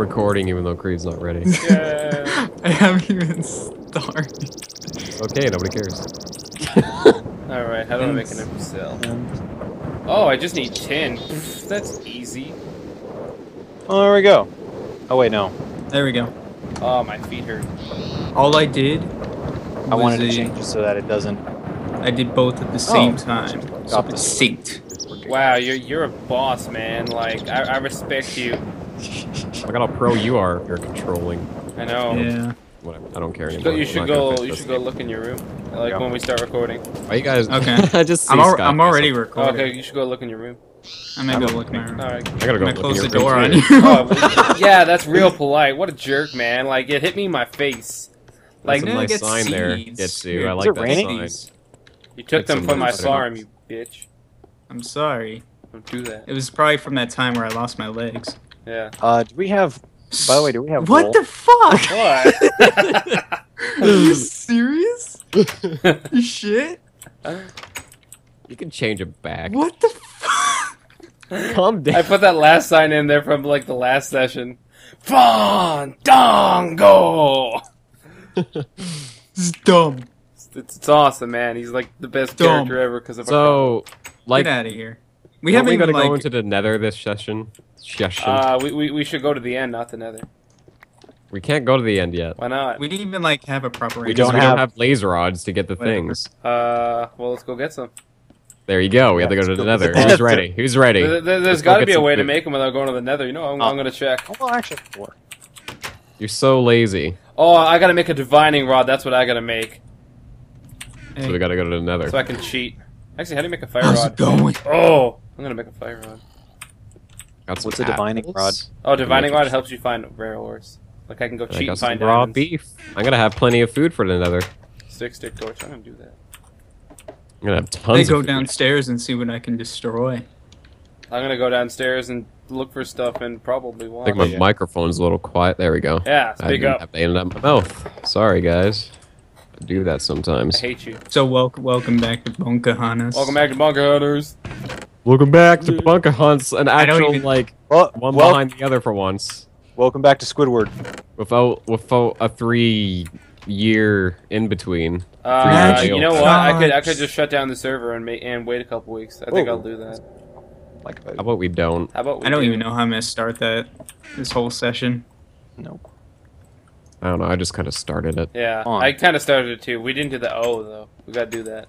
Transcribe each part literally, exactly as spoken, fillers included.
recording even though Creed's not ready. Yeah. I haven't even started. Okay, nobody cares. Alright, how do I make an empty cell? Oh, I just need ten. That's easy. Oh, there we go. Oh, wait, no. There we go. Oh, my feet hurt. All I did I wanted to a, change it so that it doesn't... I did both at the same oh. time. Got the seat. Wow, you're, you're a boss, man. Like, I, I respect you. Look how pro you are. You're controlling. I know. Yeah. Whatever. I don't care anymore. You should go. You should go look in your room. Like yeah. when we start recording. Are you guys? Okay. I just. I'm, al Scott, I'm already recording. Oh, okay, you should go look in your room. I may I'm go look in my room. All right. I gotta go. I'm gonna close the door on you. Oh, yeah, that's real polite. What a jerk, man! Like it hit me in my face. Like that's a nice sign seeds. there, Getsu. I like that raining? sign. You took them from my farm, you bitch. I'm sorry. Don't do that. It was probably from that time where I lost my legs. Yeah. Uh, do we have? By the way, do we have What roll? the fuck? What? Are you serious? You shit? You can change it back. What the fuck? Calm down. I put that last sign in there from like the last session. Fandango! It's dumb. It's, it's awesome, man. He's like the best dumb. character ever because of so, our like, Get out of here. We haven't even, like... Are we going to go into the nether this session? Session. Uh, we, we, we should go to the end, not the nether. We can't go to the end yet. Why not? We didn't even, like, have a proper... We, don't, we have... don't have laser rods to get the Whatever. things. Uh, well, let's go get some. There you go. We yeah, have to go to the nether. Who's ready? Who's ready? There, there, there's got to be a way food. to make them without going to the nether. You know, I'm, oh. I'm going to check. Oh, well, actually, four. You're so lazy. Oh, I got to make a divining rod. That's what I got to make. Hey. So we got to go to the nether. So I can cheat. Actually, how do you make a fire How's rod? Going? Oh, I'm going to make a fire rod. That's What's a divining rod? Oh, divining rod helps you find rare ores. Like I can go cheat and find raw beef. I'm gonna have plenty of food for the nether. Stick, stick, torch. I'm gonna do that. I'm gonna have tons. I go downstairs and see what I can destroy. I'm gonna go downstairs and look for stuff and probably want. I think my microphone's a little quiet. There we go. Yeah, speak up. I ended up my mouth. Sorry, guys. I do that sometimes. I hate you. So welcome, welcome back to Bunker Hunters. Welcome back to Bunker Hunters. Welcome back to Bunker Hunts, an actual, even, like, well, one well, behind the other for once. Welcome back to Squidward. Without, without a three-year in-between. Uh, three you know what? I could, I could just shut down the server and, make, and wait a couple weeks. I think Ooh. I'll do that. Like, how about we don't? How about we I don't do? even know how I'm going to start that, this whole session. Nope. I don't know, I just kind of started it. Yeah, On. I kind of started it too. We didn't do the O, though. We gotta do that.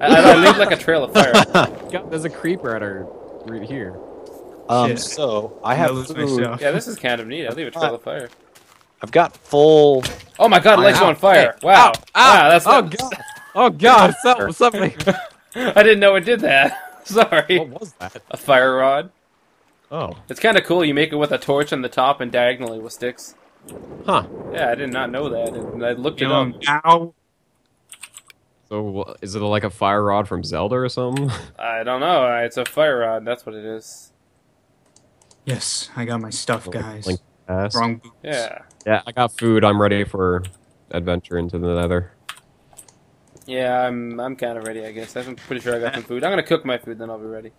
I, I, I leave like a trail of fire. Yep, there's a creeper at our right here. Um, Shit. so I have. No, yeah, this is kind of neat. I leave a trail of fire. I've got full. Oh my god, it lights you on fire! Hey. Wow, ow. Ow. wow, that's oh not... god, oh god, something, something. I didn't know it did that. Sorry. What was that? A fire rod. Oh. It's kind of cool. You make it with a torch on the top and diagonally with sticks. Huh. Yeah, I did not know that. And I looked it up. Ow. So, is it like a fire rod from Zelda or something? I don't know. It's a fire rod. That's what it is. Yes, I got my stuff, guys. Link Wrong boots. Yeah. Yeah, I got food. I'm ready for adventure into the nether. Yeah, I'm I'm kind of ready, I guess. I'm pretty sure I got some food. I'm going to cook my food, then I'll be ready.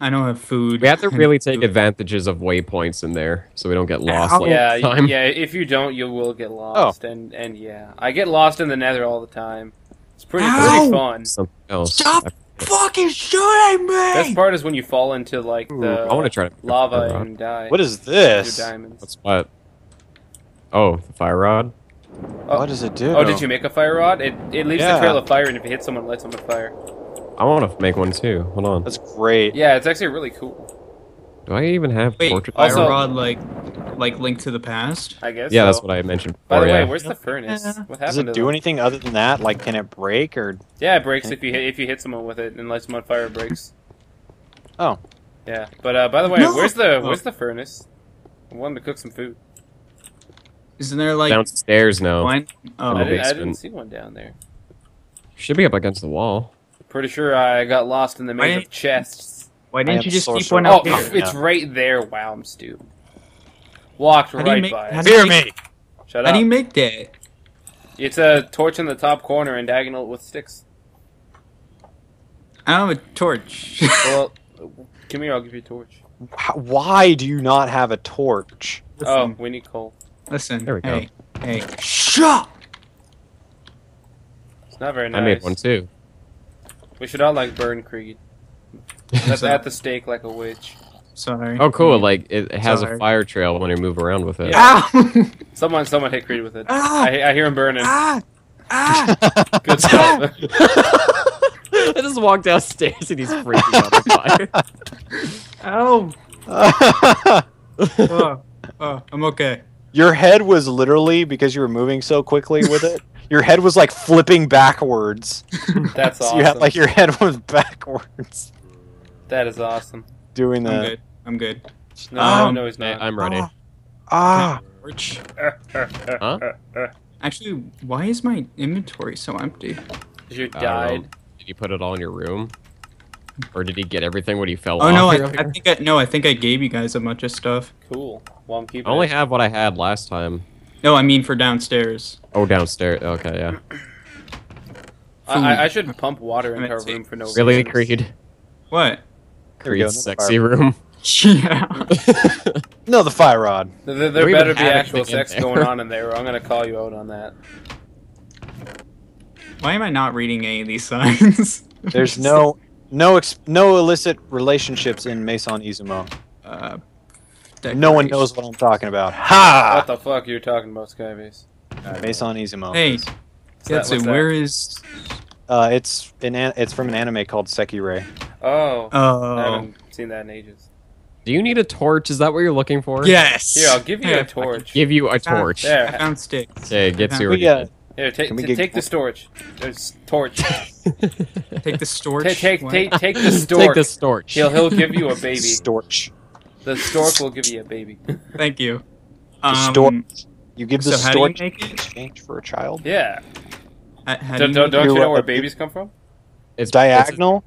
I don't have food. We have to really take advantages of waypoints in there, so we don't get lost. Like yeah, time. yeah. If you don't, you will get lost. Oh. And and yeah, I get lost in the nether all the time. It's pretty, pretty fun. Something else. Stop fucking shooting me! Best part is when you fall into like the Ooh, I want to try to lava and die. What is this? Your diamonds. What's what? Oh, the fire rod. Oh. What does it do? Oh, did you make a fire rod? It it leaves yeah. a trail of fire, and if it hits someone, it lights on the fire. I want to make one too. Hold on. That's great. Yeah, it's actually really cool. Do I even have Wait, portrait fire also, rod like, like Link to the Past? I guess. Yeah, so. that's what I mentioned. Before, By the yeah. way, where's the furnace? Yeah. What happened? Does it to do them? anything other than that? Like, can it break or? Yeah, it breaks if you hit if you hit someone with it and lights them on fire. It breaks. Oh. Yeah, but uh, by the way, no! where's the where's the furnace? I wanted to cook some food. Isn't there like downstairs now? One? Oh, I didn't, I didn't see one down there. Should be up against the wall. Pretty sure I got lost in the maze of chests. Why didn't you just keep one up here? Oh, it's right there. Wow, I'm stupid. Walked right by it. Hear me. Shut up. How do you make that? It's a torch in the top corner and diagonal with sticks. I don't have a torch. Well, come here. I'll give you a torch. Why do you not have a torch? Listen. Oh, we need coal. Listen, there we go. Hey, hey. Shut! It's not very nice. I made one too. We should all like burn Creed. That's at the stake like a witch. Sorry. Oh, cool! Like it, it has Sorry. a fire trail when you move around with it. Yeah. Ow! Someone, someone hit Creed with it. Ah! I, I hear him burning. Ah! Ah! Good stuff. I just walked downstairs and he's freaking out the fire. Ow! oh, oh, I'm okay. Your head was literally, because you were moving so quickly with it, your head was like flipping backwards. That's so awesome. You had, like, your head was backwards. That is awesome. Doing that. I'm good. I'm good. No, um, no, he's not. I'm ready. Ah! Uh, uh, huh? Actually, why is my inventory so empty? Because you died. Um, did you put it all in your room? Or did he get everything when he fell oh, off? Oh no, I, I think I, no, I think I gave you guys a bunch of stuff. Cool. Well, I'm keeping I only it. have what I had last time. No, I mean for downstairs. Oh, downstairs. Okay, yeah. I, I should pump water into our room for no reason. Really, Creed? What? Creed's sexy room. Yeah. No, the fire rod. There, there better be actual sex going on in there, or I'm gonna call you out on that. Why am I not reading any of these signs? There's no. No, ex no illicit relationships in Mason Izumo. Uh, no one knows what I'm talking about. Ha! What the fuck are you talking about, Skybase? Uh, Mason Izumo. Hey, Getsu, where is? Uh, it's an it's from an anime called Sekirei. Oh. Oh. I haven't seen that in ages. Do you need a torch? Is that what you're looking for? Yes. Here, I'll give you yeah, a torch. Give you a torch. There, I found sticks. Okay, Getsu, yeah. Here, take take, take the storage. There's torch. Take the storch. Take take take, take the storch. Take the storch. He'll he'll give you a baby. Storch. The storch will give you a baby. Thank you. Um, the storch. You give the so storch in exchange for a child. Yeah. Uh, how do, do, do, you don't you know where babies come from? It's diagonal.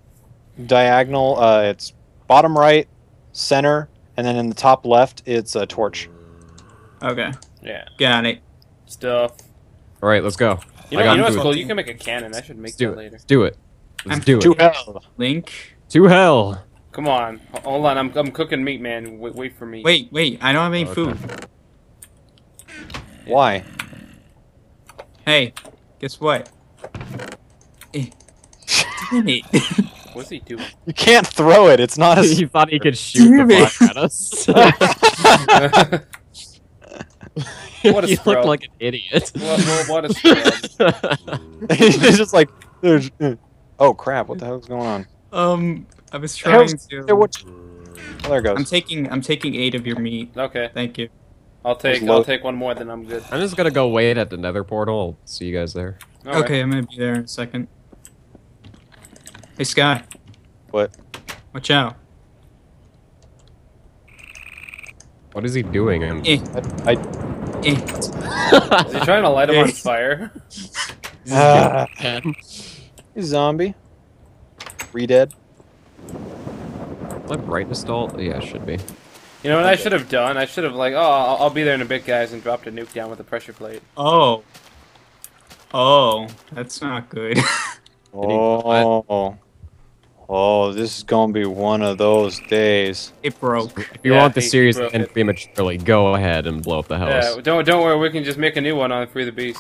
It's diagonal. Uh, it's bottom right, center, and then in the top left, it's a torch. Okay. Yeah. Got it. Stuff. All right, let's go. You know, you know what's cool? You can make a cannon. I should make that later. Let's do it. Let's do it. To hell, Link. To hell. Come on, hold on. I'm I'm cooking meat, man. Wait, wait for me. Wait, wait. I don't have any okay. food. Why? Hey, guess what? Damn it. What's he doing? You can't throw it. It's not as you thought he could shoot Damn the fuck at us. What a you scrub. Look like an idiot. What, what a scrub. It's just like, there's, oh crap! What the hell's going on? Um, I was trying the to. There, what... oh, there it goes. I'm taking, I'm taking eight of your meat. Okay. Thank you. I'll take, I'll take one more, then I'm good. I'm just gonna go wait at the Nether portal. I'll see you guys there. All okay, right. I'm gonna be there in a second. Hey, Sky. What? Watch out. What is he doing? Eh. I. I Is he trying to light him on fire? Uh, he's a zombie. Redead. Is that brightness dull? Yeah, it should be. You know what okay. I should have done? I should have like, oh, I'll, I'll be there in a bit, guys, and dropped a nuke down with a pressure plate. Oh. Oh, that's not good. Oh. Oh, this is gonna be one of those days. It broke. If you yeah, want the series to end prematurely, go ahead and blow up the house. Yeah, don't don't worry. We can just make a new one on Free the Beast.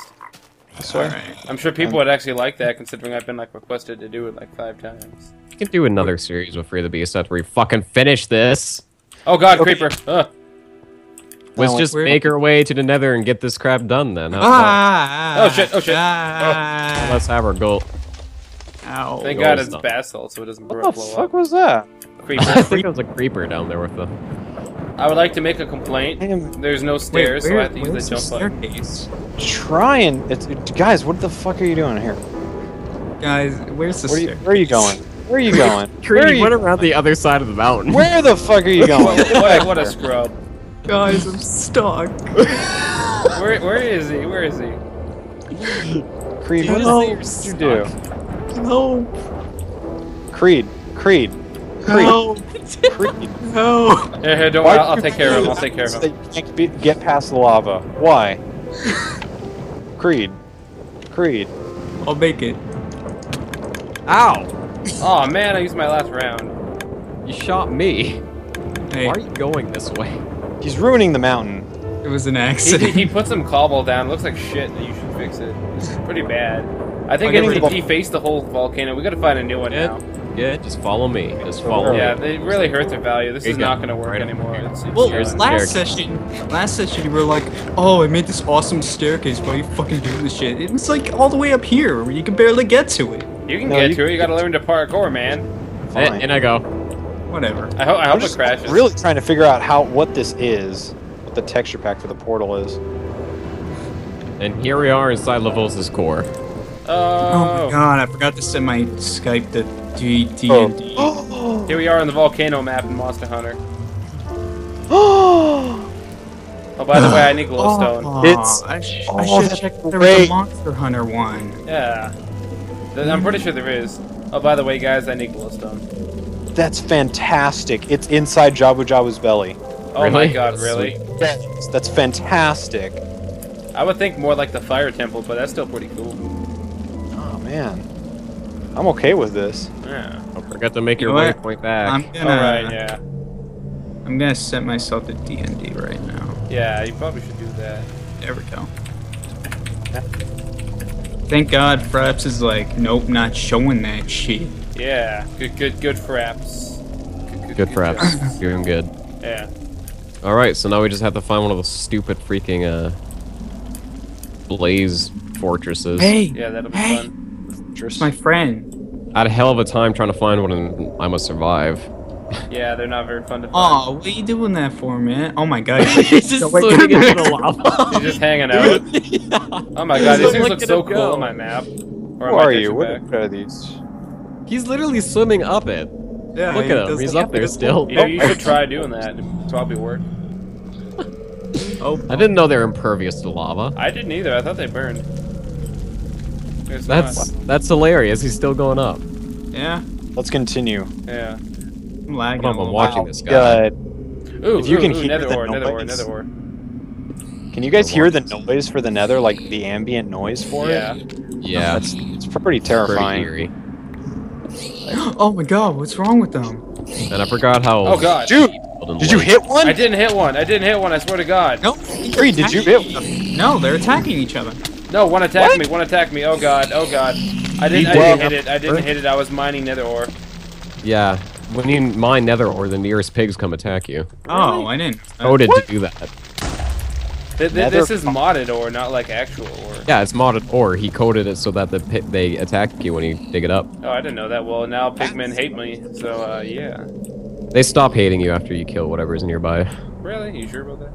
I swear. Right. I'm sure people um, would actually like that, considering I've been like requested to do it like five times. You can do another series with Free the Beast after we fucking finish this. Oh God, okay. Creeper! Ugh. Let's just weird. make our way to the Nether and get this crap done then. Ah, ah, oh shit! Oh shit! Ah, oh. Let's have our goal. Ow. Thank God it's basalt, so it doesn't blow up. What the fuck was that? Creeper. I think it was a creeper down there with the... I would like to make a complaint. There's no stairs, so I have to use the jump button. Trying... It's, it, guys, what the fuck are you doing here? Guys, where's the stairs? Where are you going? Where are you going? Where are you went around the other side of the mountain. Where the fuck are you going? What, what a scrub. Guys, I'm stuck. Where, where is he? Where is he? Creed, what no. is it you do? No. Creed, Creed, Creed. No. Creed. No. Hey, hey, don't worry, I'll, I'll take care of him. I'll take care of him. They can't be, get past the lava. Why? Creed, Creed. I'll make it. Ow! Oh man, I used my last round. You shot me. Hey. Why are you going this way? He's ruining the mountain. It was an accident. He, he put some cobble down. Looks like shit. You should fix it. It's pretty bad. I think it defaced the whole volcano. We gotta find a new one yeah. now. Yeah, just follow me. Just follow yeah, me. Yeah, it really hurts their value. This is go. not gonna work right anymore. It's, it's well, last American. session, last session you were like, oh, I made this awesome staircase. Why are you fucking doing this shit? It's like all the way up here. You can barely get to it. You can no, get you to it. You gotta learn to parkour, man. And, and I go. Whatever. I, ho I hope it crashes. I'm really trying to figure out how what this is. The texture pack for the portal is. And here we are inside Lavosa's core. Oh. oh my god, I forgot to send my Skype to D and D. Oh. Oh. Here we are on the volcano map in Monster Hunter. Oh, oh by the way, I need glowstone. Oh. It's, I, sh oh, I should have checked if there was a Monster Hunter one. Yeah. I'm pretty sure there is. Oh, by the way, guys, I need glowstone. That's fantastic. It's inside Jabu Jabu's belly. Oh really? My god, really? That's, that's fantastic. I would think more like the fire temple, but that's still pretty cool. Oh man. I'm okay with this. Yeah. Don't forget to make you your way point back. I'm gonna, All right, yeah. I'm gonna set myself to D and D right now. Yeah, you probably should do that. There we go. Thank god Fraps is like, nope, not showing that shit. Yeah. Good good good Fraps. Good, good, good, good Fraps. You're doing good. Yeah. All right, so now we just have to find one of those stupid freaking uh, blaze fortresses. Hey, yeah, that'll be hey. fun. Just my friend. I had a hell of a time trying to find one, and I must survive. Yeah, they're not very fun to find. Aw, what are you doing that for, man? Oh my god, he's just looking into the lava. He's just hanging out. Yeah. Oh my god, these things look so cool on my map. Who are you? What are these? He's literally swimming up it. Yeah, look at him. He's up there still. Yeah, you should try doing that. It'd probably work. Oh, I didn't know they're impervious to lava. I didn't either. I thought they burned. There's that's not. that's hilarious. He's still going up. Yeah. Let's continue. Yeah. I'm lagging. I'm watching wow. this guy. Good. Ooh, if you ooh, can ooh, hear the ore, noise. Nether ore, nether ore. Can you guys hear the noise for the nether, like the ambient noise for yeah. it? Yeah. Yeah. No, it's pretty terrifying. Pretty eerie. Oh my god, what's wrong with them? And I forgot how... Oh god. Dude, did you hit one? I didn't hit one. I didn't hit one, I swear to god. Nope. Creed, did you hit one? No, they're attacking each other. No, one attacked me. One attacked me. Oh god. Oh god. I didn't, I didn't hit it. I didn't hit it. I was mining nether ore. Yeah. When you mine nether ore, the nearest pigs come attack you. Oh, I didn't. Oh, did you do that? Th th this is modded ore, not like actual ore. Yeah, it's modded ore. He coded it so that the pit, they attack you when you dig it up. Oh, I didn't know that. Well, now pigmen hate me, so uh, yeah. They stop hating you after you kill whatever is nearby. Really? You sure about that?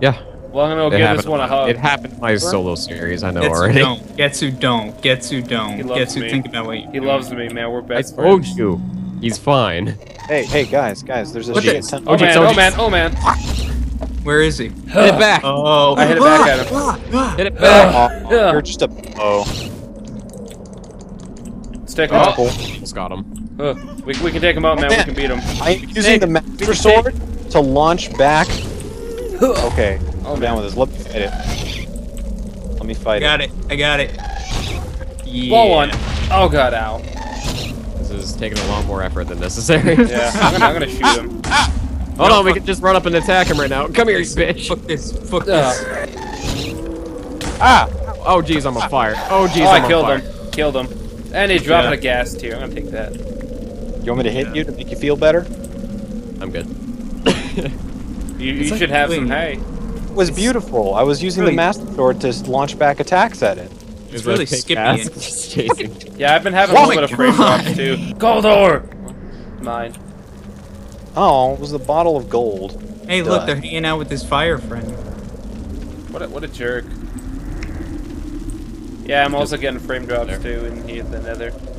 Yeah. Well, I'm gonna go give this one a hug. It happened in my solo series, I know already. Getsu don't. Getsu don't. Getsu think about what you do. He loves me, man. We're best friends. I told you. He's fine. Hey, hey, guys, guys. There's a shit ton. Oh man, oh man, oh man. Where is he? Hit it back! Oh, I hit it back at him. Hit it back! Oh, oh, you're just a... Oh. Let's take him out. Almost got him. Uh, we, we can take him out, man. We can beat him. I'm using hey, the Master Sword take. to launch back. Okay. Oh, I'm down with this. Let me fight it. Let me fight got it. I got it. I got it. Yeah. Ball one. Oh, god, ow. This is taking a lot more effort than necessary. Yeah, I'm gonna, I'm gonna shoot him. Hold no, on, we can just run up and attack him right now. Come here, you bitch. Fuck this. Fuck this. Uh. Ah! Oh, jeez, I'm on fire. Oh, jeez, oh, I'm I killed on fire. him. Killed him. And he dropped yeah. a gas tier. I'm gonna take that. You want me to hit yeah. you to make you feel better? I'm good. you you should like have some hay. It was beautiful. I was using really, the Master Sword to launch back attacks at it. It's, it's really skippy. Yeah, I've been having oh a little bit of frame drops too. Goldor! Mine. Oh, it was the bottle of gold. Hey, Duh. look, they're hanging out with his fire friend. What a, what a jerk. Yeah, I'm also getting frame drops too, and he hit the nether.